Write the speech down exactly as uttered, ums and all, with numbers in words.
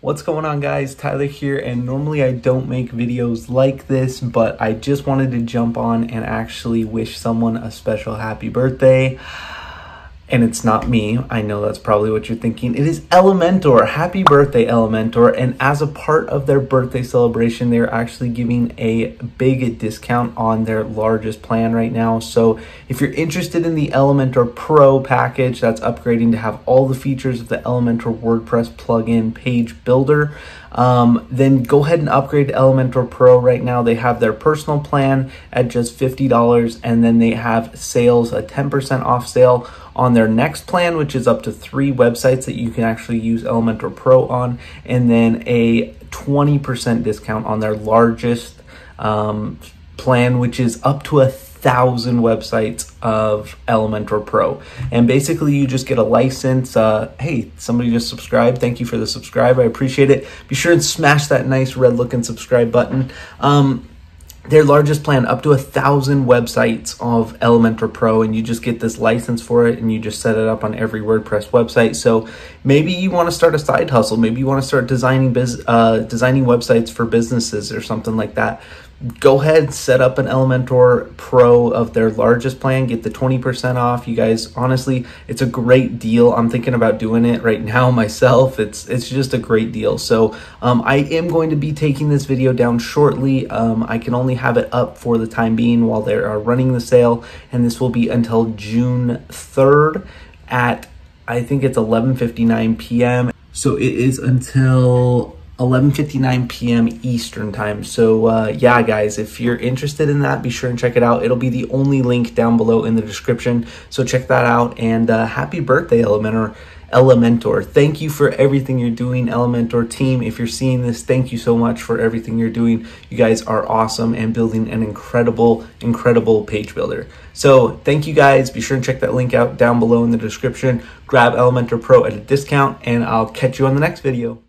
What's going on, guys? Tyler here, and normally I don't make videos like this, but I just wanted to jump on and actually wish someone a special happy birthday. And it's not me. I know that's probably what you're thinking. It is Elementor. Happy birthday, Elementor. And as a part of their birthday celebration, they're actually giving a big discount on their largest plan right now. So if you're interested in the Elementor Pro package, that's upgrading to have all the features of the Elementor WordPress plugin page builder, um, then go ahead and upgrade to Elementor Pro right now. They have their personal plan at just fifty dollars, and then they have sales, a ten percent off sale on their next plan, which is up to three websites that you can actually use Elementor Pro on, and then a twenty percent discount on their largest um, plan, which is up to a thousand websites of Elementor Pro. And basically you just get a license. Uh, hey, somebody just subscribed. Thank you for the subscribe. I appreciate it. Be sure and smash that nice red looking subscribe button. Um, Their largest plan, up to a thousand websites of Elementor Pro, and you just get this license for it, and you just set it up on every WordPress website. So maybe you want to start a side hustle. Maybe you want to start designing biz, uh, designing websites for businesses or something like that. Go ahead, set up an Elementor Pro of their largest plan, get the twenty percent off. You guys, honestly, it's a great deal. I'm thinking about doing it right now myself. It's it's just a great deal. So um, I am going to be taking this video down shortly. Um, I can only have it up for the time being while they are running the sale, and this will be until June third at, I think it's eleven fifty-nine p m So it is until eleven fifty-nine p m Eastern time. So uh, yeah, guys, if you're interested in that, be sure and check it out. It'll be the only link down below in the description. So check that out, and uh, happy birthday, Elementor. Elementor. Thank you for everything you're doing, Elementor team. If you're seeing this, thank you so much for everything you're doing. You guys are awesome and building an incredible, incredible page builder. So thank you, guys. Be sure and check that link out down below in the description. Grab Elementor Pro at a discount, and I'll catch you on the next video.